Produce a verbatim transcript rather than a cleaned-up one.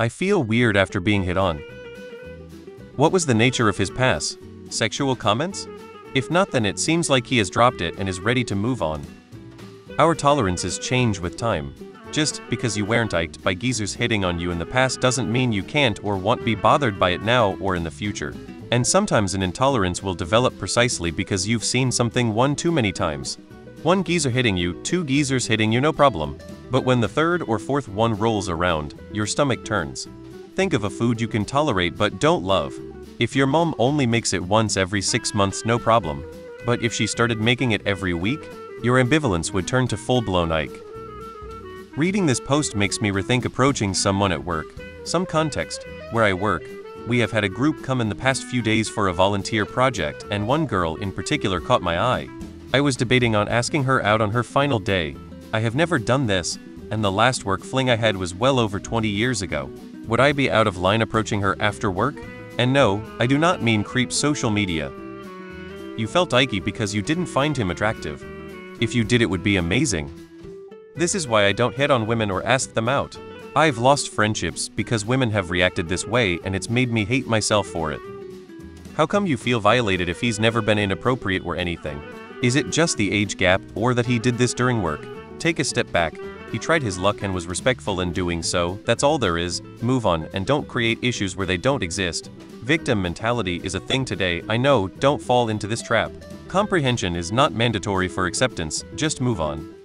I feel weird after being hit on. What was the nature of his pass? Sexual comments? If not, then it seems like he has dropped it and is ready to move on. Our tolerances change with time. Just because you weren't iked by geezers hitting on you in the past doesn't mean you can't or won't be bothered by it now or in the future. And sometimes an intolerance will develop precisely because you've seen something one too many times. One geezer hitting you, two geezers hitting you, no problem. But when the third or fourth one rolls around, your stomach turns. Think of a food you can tolerate but don't love. If your mom only makes it once every six months, no problem. But if she started making it every week, your ambivalence would turn to full-blown ike. Reading this post makes me rethink approaching someone at work. Some context, where I work, we have had a group come in the past few days for a volunteer project, and one girl in particular caught my eye. I was debating on asking her out on her final day. I have never done this, and the last work fling I had was well over twenty years ago. Would I be out of line approaching her after work? And no, I do not mean creep social media. You felt icky because you didn't find him attractive. If you did, it would be amazing. This is why I don't hit on women or ask them out. I've lost friendships because women have reacted this way, and it's made me hate myself for it. How come you feel violated if he's never been inappropriate or anything? Is it just the age gap, or that he did this during work? Take a step back. He tried his luck and was respectful in doing so. That's all there is. Move on and don't create issues where they don't exist. Victim mentality is a thing today. I know, don't fall into this trap. Comprehension is not mandatory for acceptance. Just move on.